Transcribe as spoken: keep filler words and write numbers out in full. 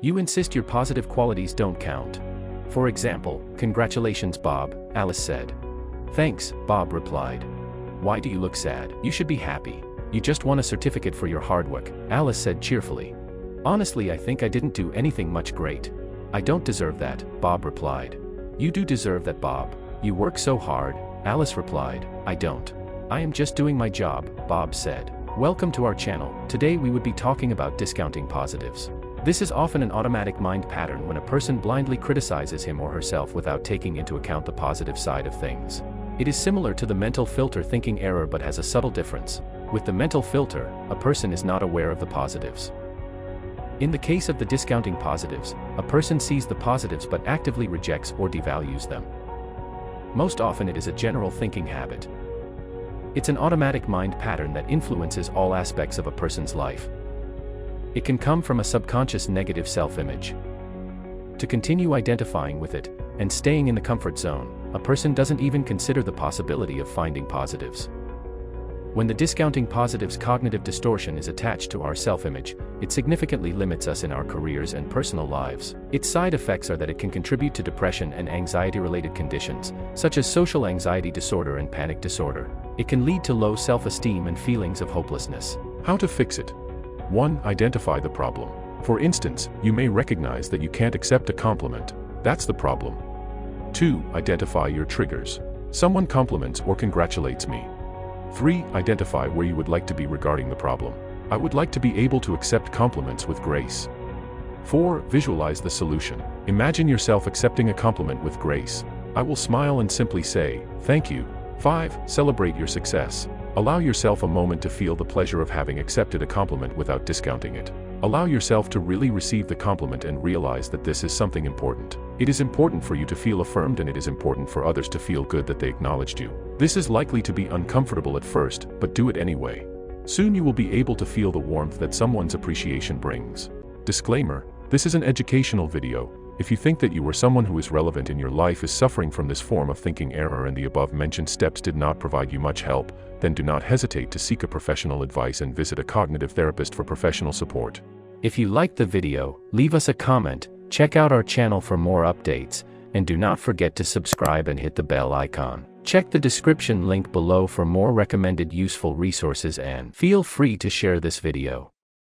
You insist your positive qualities don't count. For example, "Congratulations, Bob," Alice said. "Thanks," Bob replied. "Why do you look sad? You should be happy. You just won a certificate for your hard work," Alice said cheerfully. "Honestly, I think I didn't do anything much great. I don't deserve that," Bob replied. "You do deserve that, Bob. You work so hard," Alice replied. "I don't. I am just doing my job," Bob said. Welcome to our channel. Today we would be talking about discounting positives. This is often an automatic mind pattern when a person blindly criticizes him or herself without taking into account the positive side of things. It is similar to the mental filter thinking error but has a subtle difference. With the mental filter, a person is not aware of the positives. In the case of the discounting positives, a person sees the positives but actively rejects or devalues them. Most often it is a general thinking habit. It's an automatic mind pattern that influences all aspects of a person's life. It can come from a subconscious negative self-image. To continue identifying with it, and staying in the comfort zone, a person doesn't even consider the possibility of finding positives. When the discounting positives cognitive distortion is attached to our self-image, it significantly limits us in our careers and personal lives. Its side effects are that it can contribute to depression and anxiety-related conditions, such as social anxiety disorder and panic disorder. It can lead to low self-esteem and feelings of hopelessness. How to fix it? one Identify the problem. For instance, you may recognize that you can't accept a compliment. That's the problem. two Identify your triggers. Someone compliments or congratulates me. three Identify where you would like to be regarding the problem. I would like to be able to accept compliments with grace. four Visualize the solution. Imagine yourself accepting a compliment with grace. I will smile and simply say, "Thank you." five Celebrate your success. Allow yourself a moment to feel the pleasure of having accepted a compliment without discounting it. Allow yourself to really receive the compliment and realize that this is something important. It is important for you to feel affirmed, and it is important for others to feel good that they acknowledged you. This is likely to be uncomfortable at first, but do it anyway. Soon you will be able to feel the warmth that someone's appreciation brings. Disclaimer: this is an educational video. If you think that you or someone who is relevant in your life is suffering from this form of thinking error and the above-mentioned steps did not provide you much help, then do not hesitate to seek a professional advice and visit a cognitive therapist for professional support. If you liked the video, leave us a comment, check out our channel for more updates, and do not forget to subscribe and hit the bell icon. Check the description link below for more recommended useful resources, and feel free to share this video.